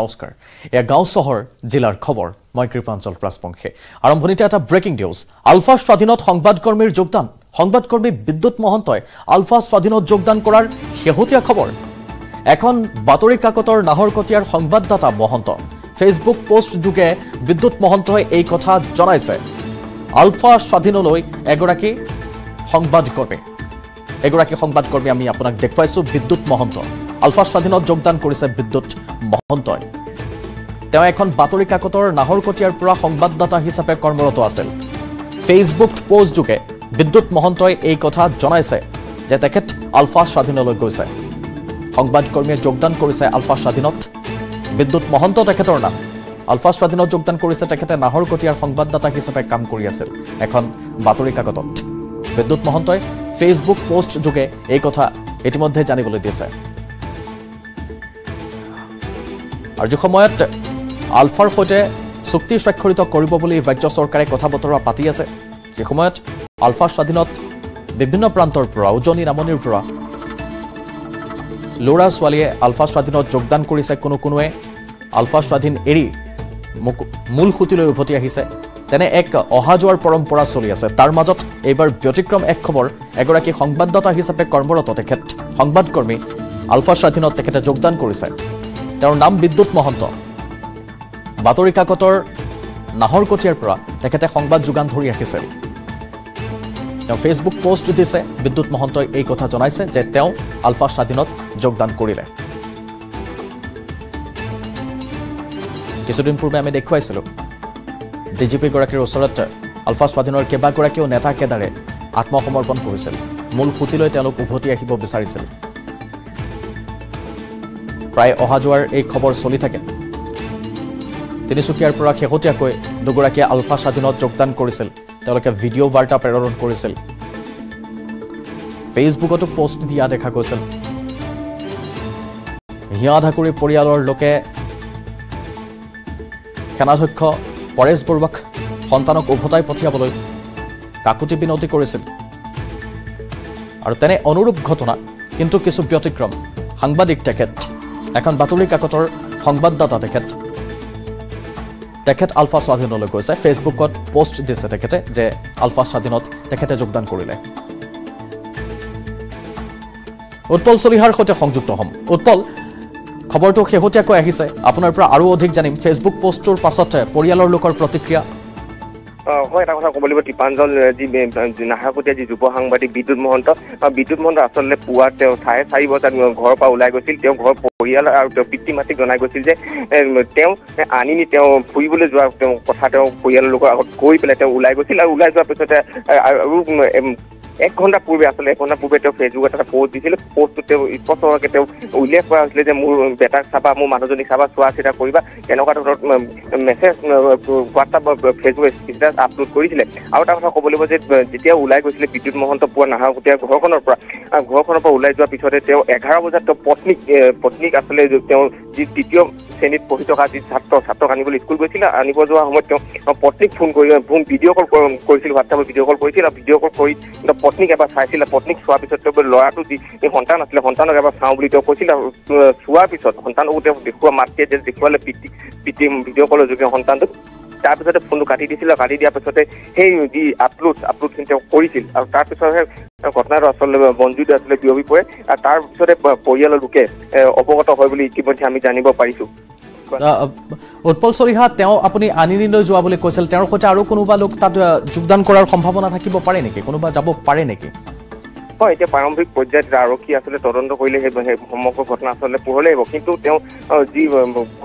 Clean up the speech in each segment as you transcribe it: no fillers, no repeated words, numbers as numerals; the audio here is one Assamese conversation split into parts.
নমস্কাৰ এয়া গাঁও চহৰ জিলাৰ খবৰ মই কৃপাঞ্চল প্ৰাসপংখে আৰম্ভণিতে এটা ব্ৰেকিং নিউজ আলফা স্বাধীনত সংবাদকৰ্মীৰ যোগদান সংবাদকৰ্মী বিদ্যুৎ মহন্তই আলফা স্বাধীনত যোগদান কৰাৰ শেহতীয়া খবৰ এখন বাতৰি কাকতৰ নাহৰকটীয়াৰ সংবাদদাতা মহন্ত ফেচবুক পোষ্ট যোগে বিদ্যুৎ মহন্তই এই কথা জনাইছে আলফা স্বাধীনলৈ এগৰাকী সংবাদকৰ্মী আমি আপোনাক দেখুৱাইছো বিদ্যুৎ মহন্ত আলফা স্বাধীনত যোগদান কৰিছে বিদ্যুৎ মহন্তই তেওঁ এখন বাতৰি কাকতৰ নাহৰকটীয়াৰ পৰা সংবাদদাতা হিচাপে কৰ্মৰত আছিল ফেচবুক পোষ্ট যোগে বিদ্যুৎ মহন্তই এই কথা জনাইছে যে তেখেত আলফা স্বাধীনলৈ গৈছে সংবাদকৰ্মীয়ে যোগদান কৰিছে আলফা স্বাধীনত বিদ্যুৎ মহন্ত তেখেতৰ নাম আলফা স্বাধীনত যোগদান কৰিছে তেখেতে নাহৰকটীয়াৰ সংবাদদাতা হিচাপে কাম কৰি আছিল এখন বাতৰি কাকতত বিদ্যুৎ মহন্তই ফেচবুক পোষ্ট যোগে এই কথা ইতিমধ্যে জানিবলৈ দিছে আৰু যে সময়ত আলফাৰ সৈতে চুক্তি স্বাক্ষৰিত কৰিব বুলি ৰাজ্য চৰকাৰে কথা বতৰা পাতি আছে যে সময়ত আলফা স্বাধীনত বিভিন্ন প্ৰান্তৰ পৰা উজনি নামনিৰ পৰা লোৰা ছোৱালীয়ে আলফা স্বাধীনত যোগদান কৰিছে কোনো কোনোৱে আলফা স্বাধীন এৰি মূল খুঁটিলৈ উভতি আহিছে তেনে এক অহা যোৱাৰ পৰম্পৰা চলি আছে তাৰ মাজত এইবাৰ ব্যতিক্ৰম এক খবৰ এগৰাকী সংবাদদাতা হিচাপে কৰ্মৰত তেখেত সংবাদকৰ্মী আলফা স্বাধীনত তেখেতে যোগদান কৰিছে তেওঁৰ নাম বিদ্যুৎ মহন্ত বাতৰি কাকতৰ নাহৰকটীয়াৰ পৰা তেখেতে সংবাদ যোগান ধৰি ৰাখিছিল তেওঁ ফেচবুক পোষ্ট দিছে বিদ্যুৎ মহন্তই এই কথা জনাইছে যে তেওঁ আলফা স্বাধীনত যোগদান কৰিলে কিছুদিন পূৰ্বে আমি দেখুৱাইছিলো ডিজিপি গৰাকীৰ ওচৰত আলফা স্বাধীনৰ কেবাগৰাকীও নেতা কেদাৰে আত্মসমৰ্পণ কৰিছিল মূল খুঁটিলৈ তেওঁলোক উভতি আহিব বিচাৰিছিল প্ৰায় অহা যোৱাৰ এই খবৰ চলি থাকে তিনিচুকীয়াৰ পৰা শেহতীয়াকৈ দুগৰাকীয়ে আলফা স্বাধীনত যোগদান কৰিছিল তেওঁলোকে ভিডিঅ' বাৰ্তা প্ৰেৰণ কৰিছিল ফেচবুকতো পোষ্ট দিয়া দেখা গৈছিল হিয়া ঢাকুৰি পৰিয়ালৰ লোকে সেনাধ্যক্ষ পৰেশ বৰুৱাক সন্তানক উভতাই পঠিয়াবলৈ কাকুতি বিনতি কৰিছিল আৰু তেনে অনুৰূপ ঘটনা কিন্তু কিছু ব্যতিক্ৰম সাংবাদিক তেখেত এখন বাতৰি কাকতৰ সংবাদদাতা তেখেত আলফা স্বাধীনলৈ গৈছে ফেচবুকত পোষ্ট দিছে তেখেতে যে আলফা স্বাধীনত তেখেতে যোগদান কৰিলে উৎপল চলিহাৰ সৈতে সংযুক্ত হ'ম উৎপল খবৰটো শেহতীয়াকৈ আহিছে আপোনাৰ পৰা আৰু অধিক জানিম ফেচবুক পোষ্টৰ পাছত পৰিয়ালৰ লোকৰ প্ৰতিক্ৰিয়া হয় এটা কথা ক'বলৈ টিপাঞ্জল যি নাহৰকটীয়া যি যুৱ সাংবাদিক বিদ্যুৎ মহন্ত আচলতে পুৱা তেওঁ 4:30 বজাত ঘৰৰ পৰা ওলাই গৈছিল তেওঁ ঘৰ পৰিয়াল আৰু তেওঁ পিতৃ মাতৃক জনাই গৈছিল যে তেওঁ আনিনি তেওঁ ফুৰিবলৈ যোৱাৰ কথা তেওঁ পৰিয়ালৰ লোকৰ আগত কৈ পেলাই তেওঁ ওলাই গৈছিল আৰু ওলাই যোৱাৰ পিছতে আৰু এক ঘণ্টা পূৰ্বে তেওঁ ফেচবুকত এটা পোষ্ট দিছিল পোষ্টটো তেওঁ স্পষ্টভাৱে তেওঁ উল্লেখ কৰা হৈছিলে যে মোৰ বেটাক চাবা মোৰ মানুহজনীক চাবা চোৱা চিতা কৰিবা তেনেকুৱা ধৰণৰ মেছেজ হোৱাটছআপ বা ফেচবুক ষ্টেটাছ আপলোড কৰিছিলে আৰু এটা কথা ক'ব লাগিব যে যেতিয়া ওলাই গৈছিলে বিদ্যুৎ মহন্ত পুৱা নাহৰকটীয়া ঘৰখনৰ পৰা ওলাই যোৱাৰ পিছতে তেওঁ 11 বজাত তেওঁ পত্নীক আছিলে তেওঁ যি তৃতীয় শ্ৰেণীত পঢ়ি থকা যি ছাত্ৰক আনিবলৈ স্কুল গৈছিল আনিব যোৱাৰ সময়ত তেওঁ পত্নীক ফোন ভিডিঅ' কল কৰিছিল হোৱাটছআপত ভিডিঅ' কল কৰিছিল আৰু ভিডিঅ' কল কৰি পত্নীক এবাৰ চাইছিলে পত্নীক চোৱাৰ পিছত তেওঁ ল'ৰাটো যি সন্তান আছিলে সন্তানক এবাৰ চাওঁ বুলি তেওঁ কৈছিল আৰু চোৱাৰ পিছত সন্তানকো তেওঁ দেখুওৱা মাতৃয়ে যে দেখুৱালে পিতৃ ভিডিঅ' কলৰ যোগে সন্তানটোক তাৰপিছতে ফোনটো কাটি দিছিল কাটি দিয়াৰ পিছতে সেই যি আপলোডখিনি তেওঁ কৰিছিল আৰু তাৰপিছতহে ঘটনাটো আচলতে মঞ্জুৰি আছিলে বিয়পি পৰে আৰু তাৰপিছতে পৰিয়ালৰ লোকে অৱগত হয় বুলি ইতিমধ্যে আমি জানিব পাৰিছোঁ উৎপল চলিহা তেওঁ আপুনি আনিনিলৈ যোৱা বুলি কৈছিল তেওঁৰ সৈতে আৰু কোনোবা লোক তাত যোগদান কৰাৰ সম্ভাৱনা থাকিব পাৰে নেকি কোনোবা যাব পাৰে নেকি হয় এতিয়া প্ৰাৰম্ভিক পৰ্যায়ত আৰক্ষী আচলতে তদন্ত কৰিলে সেই সমগ্ৰ ঘটনা আচলতে পোহৰলৈ আহিব কিন্তু তেওঁ যি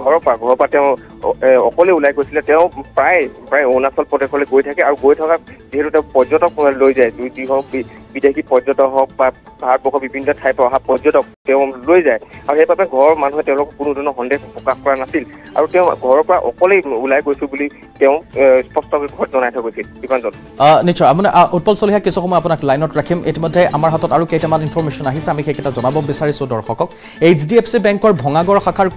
ঘৰৰ পৰা তেওঁ অকলে ওলাই গৈছিলে তেওঁ প্ৰায় অৰুণাচল প্ৰদেশলৈ গৈ থাকে আৰু গৈ থকা যিহেতু তেওঁ পৰ্যটক লৈ যায় বিদেশী পৰ্যটক হওক বা ভাৰতবৰ্ষৰ বিভিন্ন ঠাইৰ পৰা অহা পৰ্যটক তেওঁ লৈ যায় আৰু সেইবাবে ঘৰৰ মানুহে তেওঁলোকক কোনো ধৰণৰ সন্দেহ প্ৰকাশ কৰা নাছিল আৰু তেওঁ ঘৰৰ পৰা অকলেই ওলাই গৈছো বুলি তেওঁ স্পষ্টকৈ ঘৰত জনাই থৈ গৈছিল দীপাঞ্জন নিশ্চয় উৎপল চলিহা কিছু সময় আপোনাক লাইনত ৰাখিম ইতিমধ্যে আমাৰ হাতত আৰু কেইটামান ইনফৰমেশ্যন আহিছে আমি সেইকেইটা জনাব বিচাৰিছোঁ দৰ্শকক HDFC বেংকৰ ভঙাগড় শাখাৰ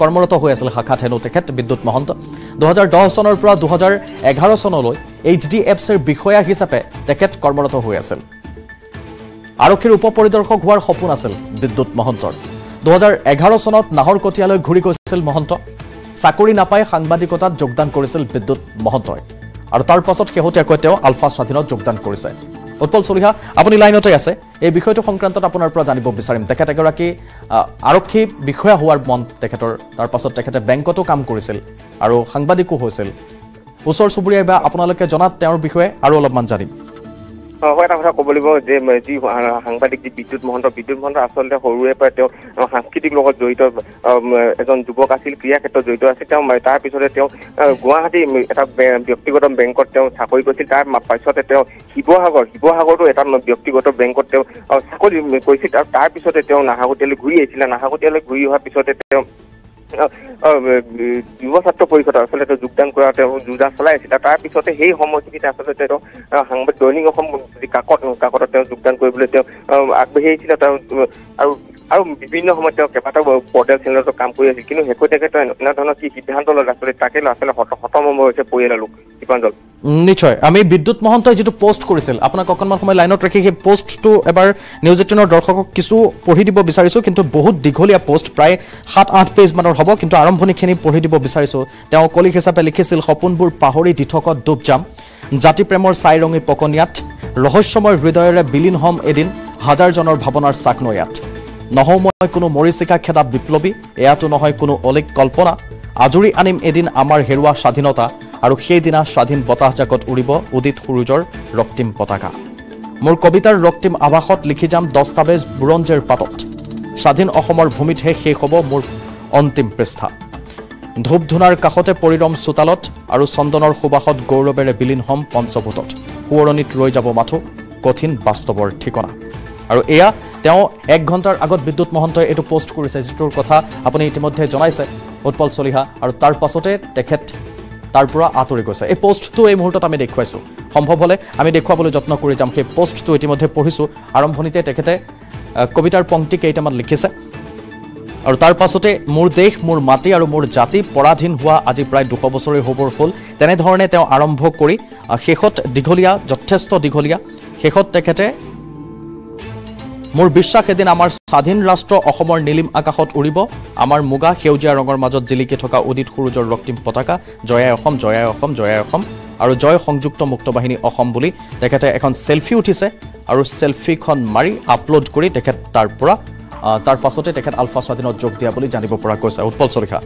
কৰ্মৰত হৈ আছিল শাখাত হেনো তেখেত বিদ্যুৎ মহন্ত 2010 চনৰ পৰা 2011 চনলৈ HDFCৰ বিষয়া হিচাপে তেখেত কৰ্মৰত হৈ আছিল আৰক্ষীৰ উপপৰিদৰ্শক হোৱাৰ সপোন আছিল বিদ্যুৎ মহন্তৰ 2011 সনত নাহৰকটীয়ালৈ ঘূৰি গৈছিল মহন্ত চাকৰি নাপাই সাংবাদিকতাত যোগদান কৰিছিল বিদ্যুৎ মহন্তই আৰু তাৰ পাছত শেহতীয়াকৈ তেওঁ আলফা স্বাধীনত যোগদান কৰিছে উৎপল চলিহা আপুনি লাইনতে আছে এই বিষয়টো সংক্ৰান্তত আপোনাৰ পৰা জানিব বিচাৰিম তেখেত এগৰাকী আৰক্ষী বিষয়া হোৱাৰ মন তেখেতৰ তাৰ পাছত তেখেতে বেংকটো কাম কৰিছিল আৰু সাংবাদিকো হৈছিল ওচৰ সুবুৰীয়া বা আপোনালোকে জনাত তেওঁৰ বিষয়ে আৰু অলপমান জানিম হয় এটা কথা কবলিব যে যি সাংবাদিক যি বিদ্যুৎ মহন্ত আসলে হৰুৱে পৰা তেওঁ সাংস্কৃতিক লগত জড়িত এজন যুৱক আছিল ক্ৰীড়া ক্ষেত্ৰত জড়িত আছিল তেওঁ তাৰ পিছতে তেওঁ গুৱাহাটী এটা ব্যক্তিগত বেংকত তেওঁ চাকৰি কৰিছিল তাৰ পাছতে তেওঁ শিৱসাগৰটো এটা ব্যক্তিগত বেংকত তেওঁ চাকৰি কৰিছিল তাৰ পিছতে তেওঁ নাহৰকটীয়ালৈ ঘূৰি আহিছিল নাহৰকটীয়ালৈ ঘূৰি অহাৰ পিছতে তেওঁ যুৱ ছাত্ৰ পৰিষদৰ আসলেটো যোগদান কৰা তেওঁ যুজা চলাই আছিল তাৰ পিছতে সেই সময়খিনিতে আসলেতে তেওঁ সাংবাদিক দৈনিক অসম কাকতত তেওঁ যোগদান কৰিবলৈ তেওঁ আগবাঢ়ি আহিছিল আৰু আৰু বিভিন্ন সময়ত তেওঁ কেবাটা পৰ্টেল চেনেলত কাম কৰি আছিল কিন্তু হেকৈতেকে তেওঁ এনেধৰণৰ কি সিদ্ধান্ত লৈ আছিল তাকে আসলে হতমম্ব হৈছে পৰিয়ালৰ লোক দীপাঞ্জল নিশ্চয় আমি বিদ্যুৎ মহন্তই যেটো পোষ্ট কৰিছিল আপোনাক অকণমান সময় লাইনত ৰাখি সেই পোষ্টটো এবাৰ নিউজ 18ৰ দৰ্শকক কিছু পঢ়ি দিব বিচাৰিছো কিন্তু বহুত দীঘলীয়া পোষ্ট প্ৰায় 7-8 পেজ মানৰ হ'ব কিন্তু আৰম্ভণিখিনি পঢ়ি দিব বিচাৰিছো তেওঁ কলিক হিচাপে লিখিছিল সপোনবোৰ পাহৰি দিঠকত ডুব যাম জাতি প্ৰেমৰ ছাইৰঙী পকনিয়াত ৰহস্যময় হৃদয়ৰে বিলীন হম এদিন হাজাৰ জনৰ ভাৱনাৰ সাকনয়াত নহও মই কোনো মৰিচিকা খেদা বিপ্লৱী এয়াটো নহয় কোনো অলিক কল্পনা আজুৰি আনিম এদিন আমাৰ হেৰুৱা স্বাধীনতা আৰু সেইদিনা স্বাধীন বতাহ জাকত উৰিব উদিত সূৰ্যৰ ৰক্তিম পতাকা মোৰ কবিতাৰ ৰক্তিম আভাষত লিখি যাম দস্তাবেজ বুৰঞ্জেৰ পাতত স্বাধীন অসমৰ ভূমিত হে শেষ হ'ব মোৰ অন্তিম পৃষ্ঠা ধূপ ধুনাৰ কাখতে পৰিৰম সুতালত আৰু চন্দনৰ সুবাহত গৌৰৱেৰে বিলীন হম পঞ্চভূতত সোঁৱৰণিত ৰৈ যাব মাথো কঠিন বাস্তৱৰ ঠিকনা আৰু এয়া তেওঁ 1 ঘন্টাৰ আগত বিদ্যুৎ মহন্তই এটো পোষ্ট কৰিছে যেটোৰ কথা আপুনি ইতিমধ্যে জনাইছে উৎপল চলিহা আৰু তাৰ পাছতে তেখেত তাৰ পৰা আতৰি গৈছে এই পোষ্টটো এই মুহূৰ্তত আমি দেখুৱাইছো সম্ভৱ হলে আমি দেখুৱাবলৈ যত্ন কৰি যাম সেই পোষ্টটো ইতিমধ্যে পঢ়িছো আৰম্ভণিতে তেখেতে কবিতাৰ পংক্তি কেইটামান লিখিছে আৰু তাৰ পাছতে মোৰ দেশ মোৰ মাটি আৰু মোৰ জাতি পৰাধীন হোৱা আজি প্ৰায় 200 বছৰই হ'বৰ হ'ল তেনে ধৰণে তেওঁ আৰম্ভ কৰি শেষত দীঘলীয়া যথেষ্ট দীঘলীয়া শেষত তেখেতে মোৰ বিশ্বাস এদিন আমাৰ স্বাধীন ৰাষ্ট্ৰ অসমৰ নীলিম আকাশত উৰিব আমাৰ মুগা হেউজিয়া ৰঙৰ মাজত জিলিকি থকা উদিত সূৰ্যৰ ৰক্তিম পতাকা জয় অসম জয় অসম জয় অসম আৰু জয় সংযুক্ত মুক্ত বাহিনী অসম বুলি তেখেতে এখন সেলফি উঠিছে আৰু সেলফিখন মাৰি আপলোড কৰি তেখেত তাৰ পৰা তাৰ পাছতে তেখেত আলফা স্বাধীনত যোগ দিয়া বুলি জানিব পৰা গৈছে উৎপল চলিহা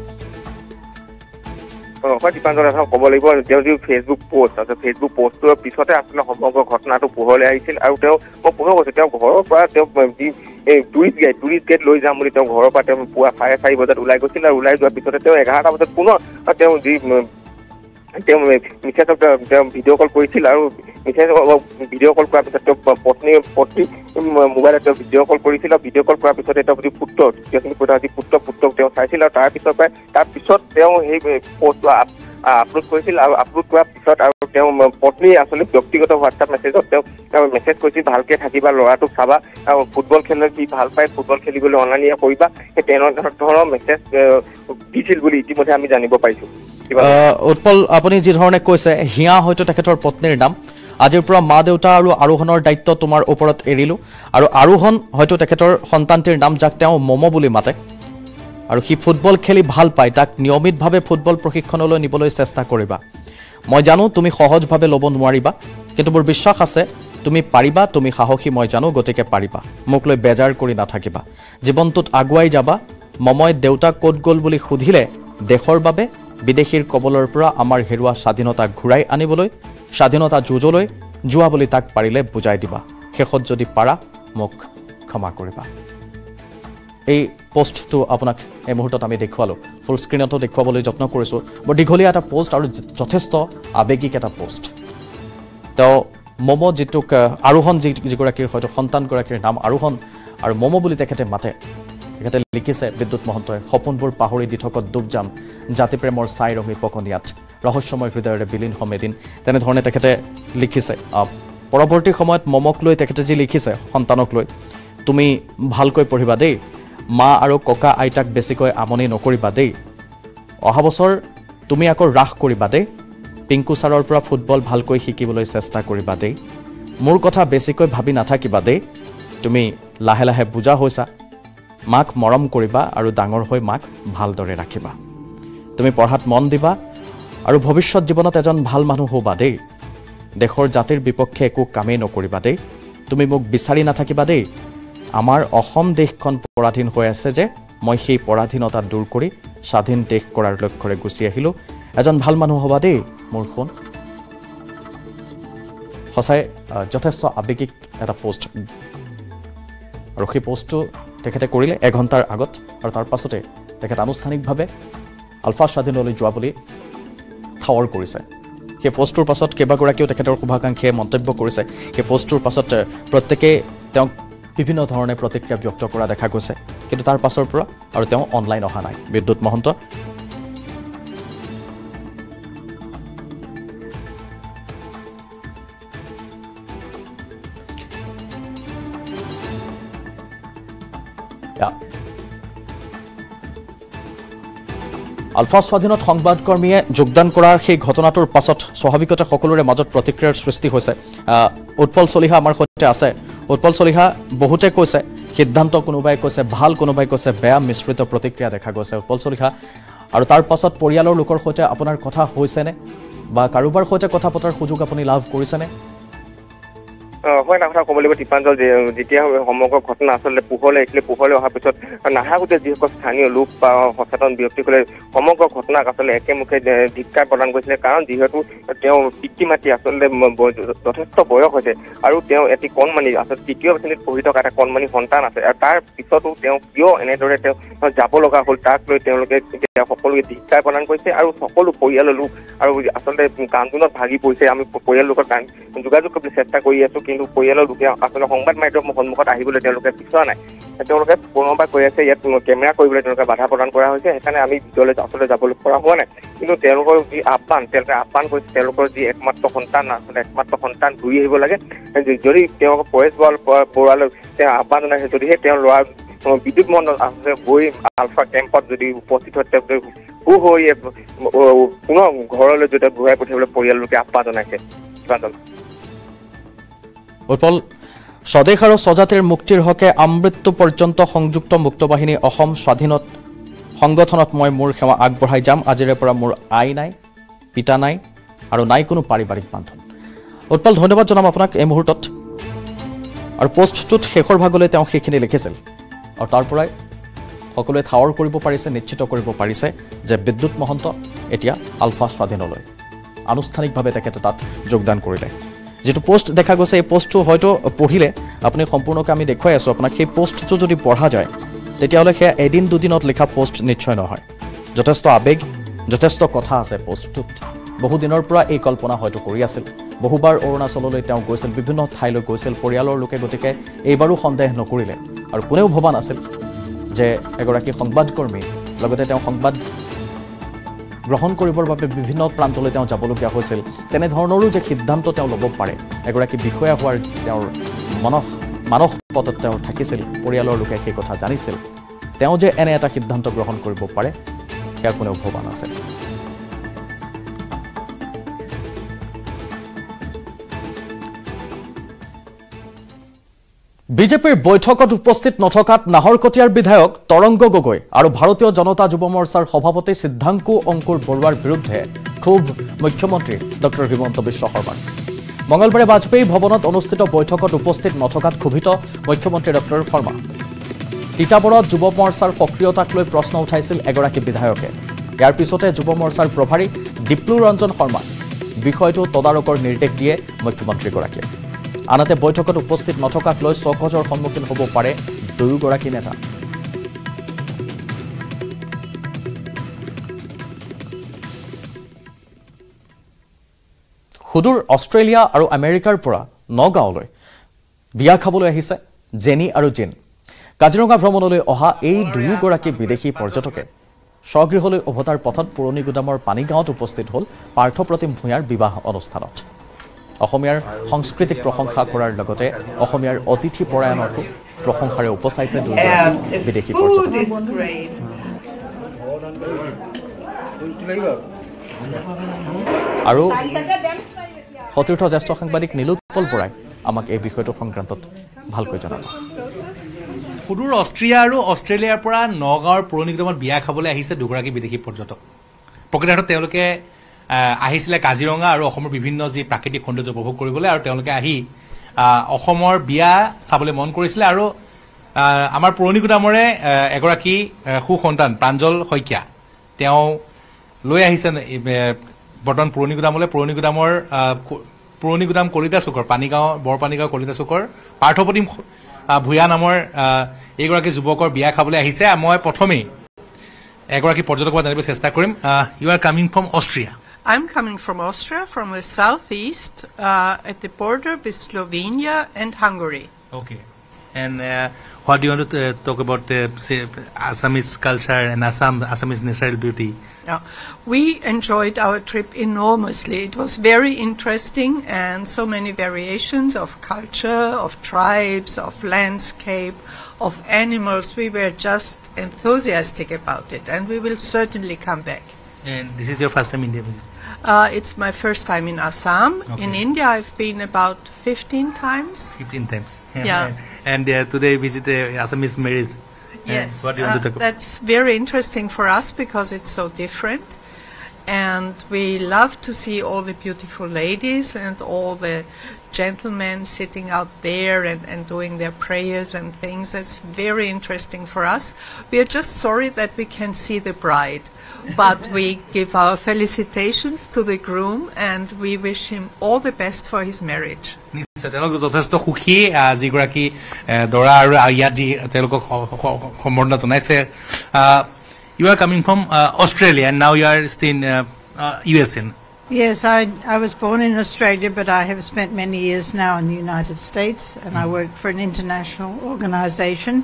দীপাঞ্জল কব লাগিব তেওঁ যি ফেচবুক পোষ্ট আছে ফেচবুক পোষ্টটোৰ পিছতে আচলতে সমগ্ৰ ঘটনাটো পোহৰলৈ আহিছিল আৰু তেওঁ মই পুনৰ কৈছো তেওঁ ঘৰৰ পৰা তেওঁ যি টুৰিষ্ট গাইড লৈ যাম বুলি তেওঁ ঘৰৰ পৰা তেওঁ পুৱা 4:30 বজাত ওলাই গৈছিল আৰু ওলাই যোৱাৰ পিছতে তেওঁ 11টা বজাত পুনৰ তেওঁ যি তেওঁ মিছেছক তেওঁ ভিডিঅ' কল কৰিছিল আৰু মিছেছক ভিডিঅ' কল কৰাৰ পিছত তেওঁ পত্নী মোবাইলত তেওঁ ভিডিঅ' কল কৰিছিল আৰু ভিডিঅ' কল কৰাৰ পিছতে তেওঁ যি পুত্ৰক তেওঁ চাইছিল আৰু তাৰপিছত তেওঁ সেই পোষ্ট আপলোড কৰিছিল আৰু আপলোড কৰাৰ পিছত আৰু তেওঁ পত্নী আসলে ব্যক্তিগত হোৱাটছআপ মেছেজত তেওঁ মেছেজ কৰিছিল ভালকৈ থাকিবা ল'ৰাটোক চাবা আৰু ফুটবল খেল কি ভাল পায় ফুটবল খেলিবলৈ অনলাইনিয়া কৰিবা সেই তেনেধৰণৰ মেছেজ দিছিল বুলি ইতিমধ্যে আমি জানিব পাইছো উৎপল আপুনি যি ধৰণে কৈছে হিয়া হয়তো তেখেতৰ পত্নীৰ নাম আজিৰ পৰা মা দেউতা আৰু আৰোহণৰ দায়িত্ব তোমাৰ ওপৰত এৰিলো আৰু আৰোহণ হয়তো তেখেতৰ সন্তানটিৰ নাম যাক তেওঁ মম বুলি মাতে আৰু সি ফুটবল খেলি ভাল পায় তাক নিয়মিতভাৱে ফুটবল প্ৰশিক্ষণলৈ নিবলৈ চেষ্টা কৰিবা মই জানো তুমি সহজভাৱে ল'ব নোৱাৰিবা কিন্তু মোৰ বিশ্বাস আছে তুমি পাৰিবা তুমি সাহসী মই জানো গতিকে পাৰিবা মোক লৈ বেজাৰ কৰি নাথাকিবা জীৱনটোত আগুৱাই যাবা মমই দেউতা ক'ত গ'ল বুলি সুধিলে দেশৰ বাবে বিদেশীৰ কবলৰ পৰা আমাৰ হেৰুৱা স্বাধীনতা ঘূৰাই আনিবলৈ স্বাধীনতা যুঁজলৈ যোৱা বুলি তাক পাৰিলে বুজাই দিবা শেষত যদি পাৰা মোক ক্ষমা কৰিবা এই পোষ্টটো আপোনাক এই মুহূৰ্তত আমি দেখুৱালো ফুল স্ক্ৰিনটো দেখুৱাবলৈ যত্ন কৰিছো বৰ দীঘলীয়া এটা পোষ্ট আৰু যথেষ্ট আবেগিক এটা পোষ্ট তেওঁ মম যিটোক আৰোহণ যিগৰাকীৰ হয়তো সন্তানগৰাকীৰ নাম আৰোহণ আৰু মম বুলি তেখেতে মাতে তেখেতে লিখিছে বিদ্যুৎ মহন্তই সপোনবোৰ পাহৰি দিঠকত ডুব যাম জাতি প্ৰেমৰ ছাই ৰঙী পকনিয়াত ৰহস্যময় হৃদয়ৰে বিলীন হম এদিন তেনেধৰণে তেখেতে লিখিছে পৰৱৰ্তী সময়ত মমক লৈ তেখেতে যি লিখিছে সন্তানক লৈ তুমি ভালকৈ পঢ়িবা দেই মা আৰু ককা আইতাক বেছিকৈ আমনি নকৰিবা দেই অহা বছৰ তুমি আকৌ ৰাস কৰিবা দেই পিংকু ছাৰৰ পৰা ফুটবল ভালকৈ শিকিবলৈ চেষ্টা কৰিবা দেই মোৰ কথা বেছিকৈ ভাবি নাথাকিবা দেই তুমি লাহে লাহে বুজা হৈছা মাক মৰম কৰিবা আৰু ডাঙৰ হৈ মাক ভালদৰে ৰাখিবা তুমি পঢ়াত মন দিবা আৰু ভৱিষ্যত জীৱনত এজন ভাল মানুহ হ'বা দেই দেখৰ জাতিৰ বিপক্ষে একো কামে নকৰিবা দেই তুমি মোক বিচাৰি নাথাকিবা দেই আমাৰ অসম দেশখন পৰাধীন হৈ আছে যে মই সেই পৰাধীনতা দূৰ কৰি স্বাধীন দেশ কৰাৰ লক্ষ্যৰে গুচি আহিলো এজন ভাল মানুহ হ'বা দেই মোৰ ফোন হসাই যথেষ্ট আবেগিক এটা পোস্ট আৰু সেই পোস্টটো তেখেতে কৰিলে 1 ঘন্টাৰ আগত আৰু তাৰ পাছতে তেখেত আনুষ্ঠানিকভাৱে আলফা স্বাধীনলৈ যোৱা বুলি ঠাৱৰ কৰিছে সেই পোস্টৰ পাছত কেবাগৰাকীও তেখেতৰ শুভাকাংক্ষে মন্তব্য কৰিছে সেই পোস্টৰ পাছত প্ৰত্যেককে তেওঁ বিভিন্ন ধৰণে প্ৰতিক্ৰিয়া ব্যক্ত কৰা দেখা গৈছে কিন্তু তাৰ পাছৰ পৰা আৰু তেওঁ অনলাইন অহা নাই বিদ্যুৎ মহন্ত আলফা স্বাধীনত সংবাদকৰ্মীয়ে যোগদান কৰাৰ সেই ঘটনাটোৰ পাছত স্বাভাৱিকতে সকলোৰে মাজত প্ৰতিক্ৰিয়াৰ সৃষ্টি হৈছে উৎপল চলিহা আমাৰ সৈতে আছে উৎপল চলিহা বহুতে কৈছে সিদ্ধান্ত কোনোবাই কৈছে ভাল কোনোবাই কৈছে বেয়া মিশ্ৰিত প্ৰতিক্ৰিয়া দেখা গৈছে উৎপল চলিহা আৰু তাৰ পাছত পৰিয়ালৰ লোকৰ সৈতে আপোনাৰ কথা হৈছে নে বা কাৰোবাৰ সৈতে কথা পতাৰ সুযোগ আপুনি লাভ কৰিছে নে হয় নাখা কমলিব টিপাঞ্জল যেতিয়া সমগ্ৰ ঘটনা আচলতে পোহৰলৈ আহিলে পোহৰলৈ অহাৰ পিছত নাহাৰকটীয়া যিসকল স্থানীয় লোক বা সচেতন ব্যক্তিসকলে সমগ্ৰ ঘটনাক আচলতে একেমুখে ধিক্কাৰ প্ৰদান কৰিছিলে কাৰণ যিহেতু তেওঁ পিতৃ মাতৃ আচলতে যথেষ্ট বয়স হৈছে আৰু তেওঁ এটি কণমানি আচলতে তৃতীয় শ্ৰেণীত পঢ়ি থকা এটা কণমানি সন্তান আছে আৰু তাৰ পিছতো তেওঁ কিয় এনেদৰে তেওঁ যাব লগা হ'ল তাক লৈ তেওঁলোকে সকলোকে ধিক্কাৰ প্ৰদান কৰিছে আৰু সকলো পৰিয়ালৰ লোক আৰু আচলতে কান্দোনত ভাগি পৰিছে আমি পৰিয়াল লোকৰ যোগাযোগ কৰিবলৈ চেষ্টা কৰি আছো কিন্তু পৰিয়ালৰ লোকে আচলতে সংবাদ মাধ্যমৰ সন্মুখত আহিবলৈ তেওঁলোকে বিচৰা নাই তেওঁলোকে পুনৰবাৰ কৈ আছে ইয়াত কেমেৰা কৰিবলৈ তেওঁলোকে বাধা প্ৰদান কৰা হৈছে সেইকাৰণে আমি ভিডিঅ'লৈ আচলতে যাবলৈ পৰা হোৱা নাই কিন্তু তেওঁলোকৰ যি আহ্বান তেওঁলোকে আহ্বান কৰিছে তেওঁলোকৰ যি একমাত্ৰ সন্তান আচলতে একমাত্ৰ সন্তান ঘূৰি আহিব লাগে যদি তেওঁলোকৰ পৰেশ বৰুৱালৈ তেওঁ আহ্বান জনাইছে যদিহে তেওঁৰ ল'ৰা বিদ্যুৎ মহন্ত আচলতে গৈ আলফা কেম্পত যদি উপস্থিত হয় তেওঁ সু হৈ পুনৰ ঘৰলৈ যদি ঘূৰাই পঠিয়াবলৈ পৰিয়ালৰ লোকে আহ্বান জনাইছে উৎপল স্বদেশ আৰু স্বজাতিৰ মুক্তিৰ হকে আমৃত্যু পৰ্যন্ত সংযুক্ত মুক্ত বাহিনী অসম স্বাধীনত সংগঠনত মই মোৰ সেৱা আগবঢ়াই যাম আজিৰে পৰা মোৰ আই নাই পিতা নাই আৰু নাই কোনো পাৰিবাৰিক বান্ধোন উৎপল ধন্যবাদ জনাম আপোনাক এই মুহূৰ্তত আৰু পোষ্টটোত শেষৰ ভাগলৈ তেওঁ সেইখিনি লিখিছিল আৰু তাৰ পৰাই সকলোৱে ঠাৱৰ কৰিব পাৰিছে নিশ্চিত কৰিব পাৰিছে যে বিদ্যুৎ মহন্ত এতিয়া আলফা স্বাধীনলৈ আনুষ্ঠানিকভাৱে তেখেতে তাত যোগদান কৰিলে যেটো পোস্ট দেখা গৈছে এই পোস্টটো হয়তো পঢ়িলে আপুনি সম্পূৰ্ণকে আমি দেখুৱাই আছো আপোনাক সেই পোস্টটো যদি পঢ়া যায় তেতিয়ালে সেই এদিন দুদিনত লেখা পোস্ট নিশ্চয় নহয় যথেষ্ট আবেগ যথেষ্ট কথা আছে পোস্টটোত বহু দিনৰ পৰা এই কল্পনা হয়তো কৰি আছিল বহুবাৰ অৰুণাচললৈ তেওঁ গৈছিল বিভিন্ন ঠাইলৈ গৈছিল পৰিয়ালৰ লোকে গতিকে এইবাৰো সন্দেহ নকৰিলে আৰু কোনেও ভবা নাছিল যে এগৰাকী সংবাদকৰ্মী লগতে তেওঁ সংবাদ গ্ৰহণ কৰিবৰ বাবে বিভিন্ন প্ৰান্তলৈ তেওঁ যাবলগীয়া হৈছিল তেনে ধৰণৰো যে সিদ্ধান্ত তেওঁ ল'ব পাৰে এগৰাকী বিষয়া হোৱাৰ তেওঁৰ মানস পথত তেওঁ থাকিছিল পৰিয়ালৰ লোকে সেই কথা জানিছিল তেওঁ যে এনে এটা সিদ্ধান্ত গ্ৰহণ কৰিব পাৰে সেয়া কোনেও ভবা নাছিল বিজেপিৰ বৈঠকত উপস্থিত নথকাত নাহৰকটীয়াৰ বিধায়ক তৰংগ গগৈ আৰু ভাৰতীয় জনতা যুৱ মৰ্চাৰ সভাপতি সিদ্ধাংকু অংকুৰ বৰুৱাৰ বিৰুদ্ধে ক্ষোভ মুখ্যমন্ত্ৰী ডক্টৰ হিমন্ত বিশ্ব শৰ্মা মঙলবাৰে বাজপেয়ী ভৱনত অনুষ্ঠিত বৈঠকত উপস্থিত নথকাত ক্ষোভিত মুখ্যমন্ত্ৰী ডক্টৰ শৰ্মা তিতাবৰত যুৱ মৰ্চাৰ সক্ৰিয়তাক লৈ প্ৰশ্ন উঠাইছিল এগৰাকী বিধায়কে ইয়াৰ পিছতে যুৱ মৰ্চাৰ প্ৰভাৰী দীপ্লু ৰঞ্জন শৰ্মা বিষয়টো তদাৰকৰ নিৰ্দেশ দিয়ে মুখ্যমন্ত্ৰীগৰাকীয়ে আনহাতে বৈঠকত উপস্থিত নথকাক লৈ চকজৰ সন্মুখীন হ'ব পাৰে দুয়োগৰাকী নেতা সুদূৰ অষ্ট্ৰেলিয়া আৰু আমেৰিকাৰ পৰা নগাঁৱলৈ বিয়া খাবলৈ আহিছে জেনি আৰু জিন কাজিৰঙা ভ্ৰমণলৈ অহা এই দুয়োগৰাকী বিদেশী পৰ্যটকে স্বগৃহলৈ উভতাৰ পথত পুৰণি গুদামৰ পানীগাঁৱত উপস্থিত হ'ল পাৰ্থপ্ৰতীম ভূঞাৰ বিবাহ অনুষ্ঠানত অসমীয়াৰ সংস্কৃতিক প্ৰশংসা কৰাৰ লগতে অসমীয়াৰ অতিথি পৰায়ণকো প্ৰশংসাৰে উপচাইছে বিদেশী পৰ্যটক আৰু সতীৰ্থ জ্যেষ্ঠ সাংবাদিক নীলোৎপল বৰাই আমাক এই বিষয়টো সংক্ৰান্তত ভালকৈ জনাব সুদূৰ অষ্ট্ৰিয়া আৰু অষ্ট্ৰেলিয়াৰ পৰা নগাঁৱৰ পৰণিগ্ৰামত বিয়া খাবলৈ আহিছে দুগৰাকী বিদেশী পৰ্যটক প্ৰকৃততে তেওঁলোকে আহিছিল কাজিৰঙা আৰু অসমৰ বিভিন্ন যি প্ৰাকৃতিক সৌন্দৰ্য উপভোগ কৰিবলৈ আৰু তেওঁলোকে আহি অসমৰ বিয়া চাবলৈ মন কৰিছিল আৰু আমাৰ পৰণিগ্ৰামৰে এগৰাকী সু সন্তান প্ৰাঞ্জল শইকীয়া তেওঁ লৈ আহিছে বৰ্তমান পৰণিগ্ৰামলৈ পৰণিগ্ৰামৰ পৰণিগ্ৰাম কলিতা চুকৰ পানীগাঁও বৰপানীগাঁও কলিতা চুকৰ পাৰ্থপ্ৰতিম ভূঞা নামৰ এগৰাকী যুৱকৰ বিয়া খাবলৈ আহিছে মই প্ৰথমে এগৰাকী পৰ্যটকক জানিব চেষ্টা কৰিম you are coming from Austria I'm coming from Austria, from the southeast, at the border with Slovenia and Hungary. Okay. And what do you want to talk about say, Assamese culture and Assamese natural beauty? Yeah. We enjoyed our trip enormously. It was very interesting and so many variations of culture, of tribes, of landscape, of animals. We were just enthusiastic about it and we will certainly come back. And this is your first time in India? It's my first time in Assam. Okay. In India, I've been about 15 times. 15 times. Yeah. And today visit Assamese marriage. Yes. What do you want to talk about? That's very interesting for us because it's so different. And we love to see all the beautiful ladies and all the gentlemen sitting out there and doing their prayers and things. That's very interesting for us. We are just sorry that we can see the bride. But we give our felicitations to the groom and we wish him all the best for his marriage. You are coming from Australia and now you are staying in USA. Yes, I was born in Australia, but I have spent many years now in the United States and I work for an international organization.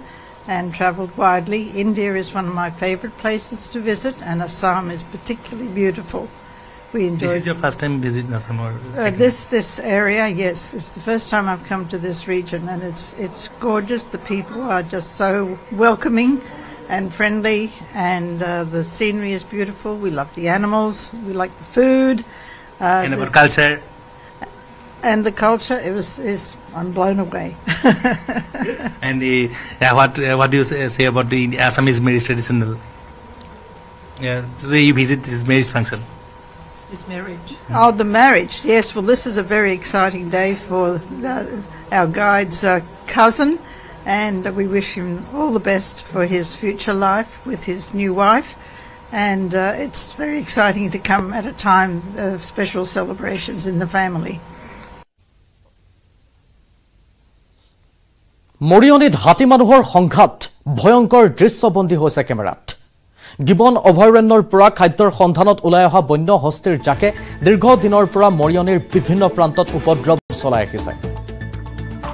And travelled widely. India is one of my favourite places to visit and Assam is particularly beautiful. We enjoyed This is your first time visiting Assam? Or this area, yes. It's the first time I've come to this region and it's gorgeous. The people are just so welcoming and friendly and the scenery is beautiful. We love the animals, we like the food. And our culture? And the culture, I'm blown away. And what do you say about the Assamese marriage traditional? Yeah, today you visit this marriage function. This marriage. Oh, the marriage. Yes. Well, this is a very exciting day for our guide's cousin, and we wish him all the best for his future life with his new wife. And it's very exciting to come at a time of special celebrations in the family. মৰিয়নিত হাতী মানুহৰ সংঘাত ভয়ংকৰ দৃশ্যবন্দী হৈছে কেমেৰাত গিবন অভয়াৰণ্যৰ পৰা খাদ্যৰ সন্ধানত ওলাই অহা বন্য হস্তীৰ জাকে দীৰ্ঘ দিনৰ পৰা মৰিয়নিৰ বিভিন্ন প্ৰান্তত উপদ্ৰৱ চলাই আহিছে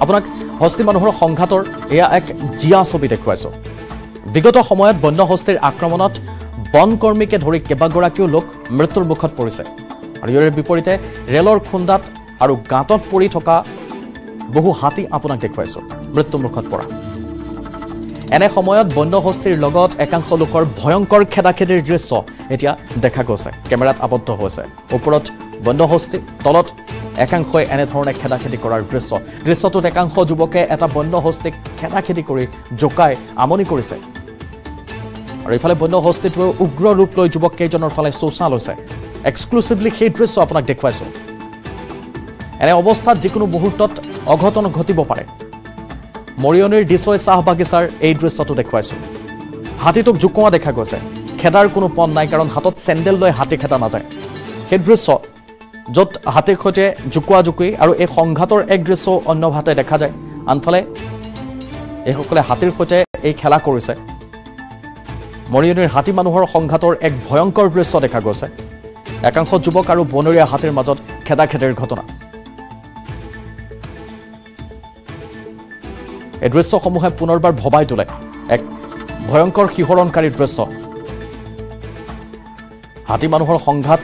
আপোনাক হস্তি মানুহৰ সংঘাতৰ এয়া এক জিয়া ছবি দেখুৱাইছো বিগত সময়ত বন্য হস্তীৰ আক্ৰমণত বনকৰ্মীকে ধৰি কেবাগৰাকীও লোক মৃত্যুৰ মুখত পৰিছে আৰু ইয়াৰ বিপৰীতে ৰেলৰ খুন্দাত আৰু গাঁতত পৰি থকা বহু হাতী আপোনাক দেখুৱাইছো মৃত্যুমুখত পৰা এনে সময়ত বন্য হস্তীৰ লগত একাংশ লোকৰ ভয়ংকৰ খেদাখেদিৰ দৃশ্য এতিয়া দেখা গৈছে কেমেৰাত আবদ্ধ হৈছে ওপৰত বন্য হস্তি তলত একাংশ এনে ধৰণে খেদাখেদি কৰাৰ দৃশ্য দৃশ্যটোত একাংশ যুৱকে এটা বন্য হস্তিক খেদাখেদি কৰি জোকাই আমনি কৰিছে আৰু ইফালে বন্য হস্তিটোৱে উগ্ৰ ৰূপ লৈ যুৱক কেইজনৰ ফালে চোচা লৈছে এক্সক্লুসিভলি সেই দৃশ্য আপোনাক দেখুৱাইছো এনে অৱস্থাত যিকোনো মুহূৰ্তত অঘটন ঘটিব পাৰে মৰিয়নিৰ দিশৈ চাহ বাগিচাৰ এই দৃশ্যটো দেখুৱাইছো হাতীটোক জুকোৱা দেখা গৈছে খেদাৰ কোনো পণ নাই কাৰণ হাতত চেন্ডেল লৈ হাতী খেদা নাযায় সেই দৃশ্য যত হাতীৰ সৈতে জুকোৱা জুকুই আৰু এই সংঘাতৰ এক দৃশ্য অন্য ভাতে দেখা যায় আনফালে এই সকলে হাতীৰ সৈতে এই খেলা কৰিছে মৰিয়নিৰ হাতী মানুহৰ সংঘাতৰ এক ভয়ংকৰ দৃশ্য দেখা গৈছে একাংশ যুৱক আৰু বনৰীয়া হাতীৰ মাজত খেদা খেদিৰ ঘটনা এই দৃশ্যসমূহে পুনৰবাৰ ভবাই তোলে এক ভয়ংকৰ শিহৰণকাৰী দৃশ্য হাতী মানুহৰ সংঘাত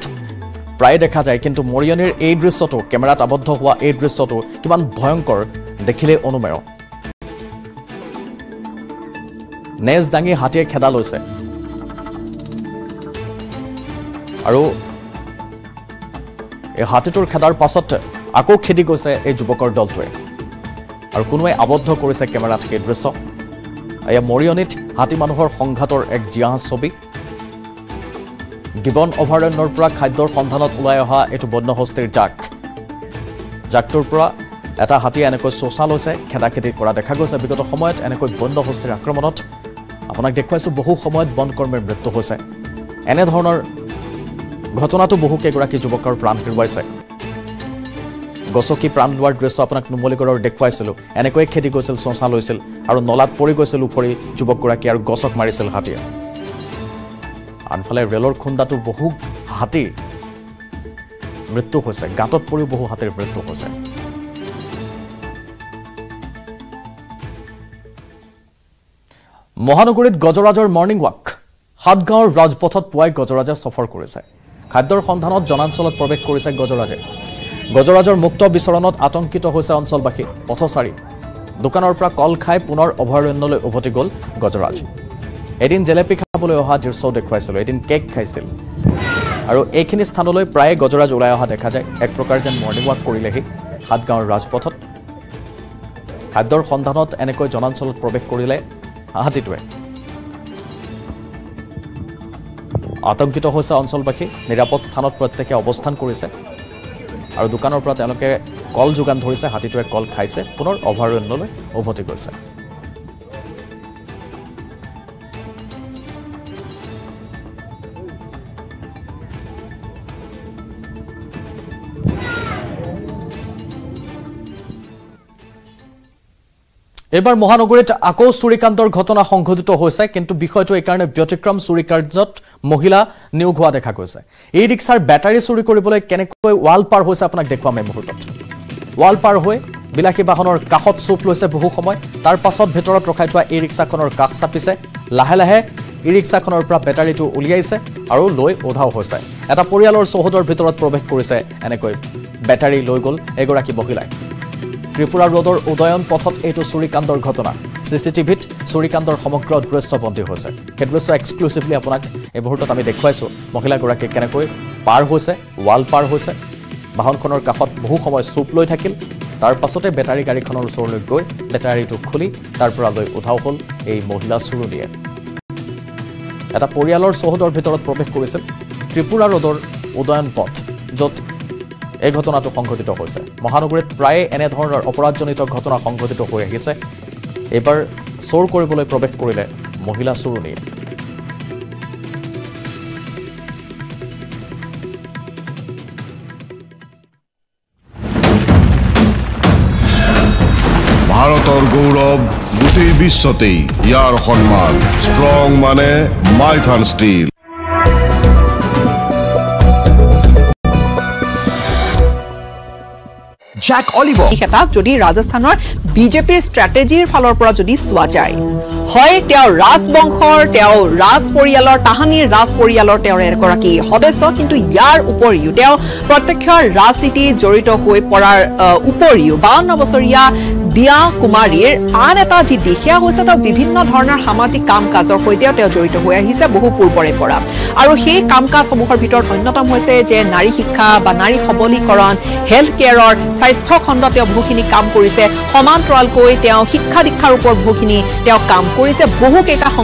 প্ৰায় দেখা যায় কিন্তু মৰিয়নিৰ এই দৃশ্যটো কেমেৰাত আবদ্ধ হোৱা এই দৃশ্যটো কিমান ভয়ংকৰ দেখিলে অনুমেয় নেজ দাঙি হাতীয়ে খেদা লৈছে আৰু এই হাতীটোৰ খেদাৰ পাছত আকৌ খেদি গৈছে এই যুৱকৰ দলটোৱে আৰু কোনোৱে আবদ্ধ কৰিছে কেমেৰাত সেই দৃশ্য এয়া মৰিয়নিত হাতি মানুহৰ সংঘাতৰ এক জিয়াহ ছবি গিবন অভয়াৰণ্যৰ পৰা খাদ্যৰ সন্ধানত ওলাই অহা এটো বন্য হস্তীৰ জাক জাকটোৰ পৰা এটা হাতি এনেকৈ সোচাল হৈছে খেদাখেদি কৰা দেখা গৈছে বিগত সময়ত এনেকৈ বন্য হস্তীৰ আক্ৰমণত আপোনাক দেখুৱাইছো বহু সময়ত বনকৰ্মৰ মৃত্যু হৈছে এনে ধৰণৰ ঘটনাটো বহু কেগৰাকী যুৱকৰ প্ৰাণ হেৰুৱাইছে গছকি প্ৰাণ লোৱাৰ দৃশ্য আপোনাক নুমলিগৰৰ দেখুৱাইছিল এনেকৈ খেদি গৈছিল সোচাল হৈছিল আৰু নলাত পৰি গৈছিল উপৰি যুৱকৰাকী আৰু গছক মাৰিছিল হাতিয়ে আনফালে ৰেলৰ খুন্দাটো বহু হাতি মৃত্যু হৈছে গাঁতত পৰি বহু হাতিৰ মৃত্যু হৈছে মহানগৰীত গজৰাজৰ মৰ্নিং ৱাক হাতগাঁৱৰ ৰাজপথত পুৱাই গজৰাজে সফৰ কৰিছে খাদ্যৰ সন্ধানত জনাঞ্চলত প্ৰৱেশ কৰিছে গজৰাজে গজৰাজৰ মুক্ত বিচৰণত আতংকিত হৈছে অঞ্চলবাসী পথচাৰী দোকানৰ পৰা কল খাই পুনৰ অভয়াৰণ্যলৈ উভতি গল গজৰাজ এদিন জেলেপি খাবলৈ অহা দৃশ্য দেখুৱাইছিল এদিন কেক খাইছিল আৰু এইখিনি স্থানলৈ প্ৰায় গজৰাজ ওলাই অহা দেখা যায় এক প্ৰকাৰ যেন মৰ্নিং ৱাক কৰিলেহি হাতগাঁৱৰ ৰাজপথত খাদ্যৰ সন্ধানত এনেকৈ জনাঞ্চলত প্ৰৱেশ কৰিলে হাতিটোৱে আতংকিত হৈছে অঞ্চলবাসী নিৰাপদ স্থানত প্ৰত্যেকে অৱস্থান কৰিছে আৰু দোকানৰ পৰা তেওঁলোকে কল যোগান ধৰিছে হাতিটোৱে কল খাইছে পুনৰ অভয়াৰণ্যলৈ উভতি গৈছে এবাৰ মহানগৰীত আকৌ চুৰিকাণ্ডৰ ঘটনা সংঘটিত হৈছে কিন্তু বিষয়টো একাৰণে ব্যতিক্ৰম চুৰিকাৰ্যত মহিলা নিয়োগ হোৱা দেখা গৈছে এই ৰিক্সাৰ বেটাৰী চুৰি কৰিবলৈ কেনেকৈ ওয়াল পাৰ হৈছে আপোনাক দেখুৱাম এই মুহূৰ্তত ওয়াল পাৰ হৈ বিলাসী বাহনৰ কাখত চুপ লৈছে বহু সময় তাৰ পাছত ভিতৰত ৰখাই থোৱা এই ৰিক্সাখনৰ কাখ চাপিছে লাহে লাহে এই ৰিক্সাখনৰ পৰা বেটাৰীটো উলিয়াইছে আৰু লৈ ওধাও হৈছে এটা পৰিয়ালৰ সহদৰ ভিতৰত প্ৰৱেশ কৰিছে এনেকৈ বেটাৰী লৈ গল এগৰাকী মহিলা त्रिपुरा रोडर उदयन पथत एटो चुरिकांडर घटना सीसीटीवीत चुरिकांडर समग्र दृश्यबंदी होइसे हे दृश्य एक्सक्लुसिवली आपनाक ए मुहूर्तत आमी देखुवाइछो महिला गराके केनेকৈ पार होइसे वाल पार होइसे वाहनखনৰ কাখত বহু সময় চুপ লৈ থাকিল তাৰ পাছতে বেটাৰী গাড়ীখনৰ ওচৰলৈ গৈ বেটাৰীটো খুলি তাৰ পৰা লৈ উঠাও হল এই মহিলা চুৰুনিয়ে এটা পৰিয়ালৰ সহদৰ ভিতৰত প্ৰৱেশ কৰিছিল ত্ৰিপুৰা ৰোডৰ উদয়ন পথ যত এই ঘটনাটো সংঘটিত হৈছে মহানগৰীত প্ৰায় এনে ধৰণৰ অপৰাধজনিত ঘটনা সংঘটিত হৈ আহিছে এবাৰ চোৰ কৰিবলৈ প্ৰৱেশ কৰিলে মহিলা চুৰুনি ভাৰতৰ গৌৰৱ গোটেই বিশ্বতে ইয়াৰ সন্মান ষ্ট্ৰং মানে Maithan steel Jack Oliver. Khitab jodi Rajasthanor BJP strategy phalor pora jodi swa jay. Hoy teo Ras Bongkhor, teo Ras Poriyalor, Tahani Ras Poriyalor teo ekora ki hodosso kintu yar uporiu teo protyokhor rajniti jorito hoi porar uporiu 52 bosoria দিয়া কুমাৰীৰ আন এটা যি দেখিয়া হৈছে তা বিভিন্ন ধৰণৰ সামাজিক কাম কাজৰ সৈতে জড়িত হৈ আহিছে বহু পূৰ্বৰে পৰা আৰু সেই কাম কাজসমূহৰ ভিতৰত অন্যতম হৈছে যে নাৰী শিক্ষা বা নাৰী সবলীকৰণ হেলথ কেয়াৰৰ স্বাস্থ্য খণ্ডত বহুখিনি কাম কৰিছে সমান্তৰালকৈ তেওঁ শিক্ষা দীক্ষাৰ ওপৰত বহুখিনি তেওঁ কাম কৰিছে বহু কেইটা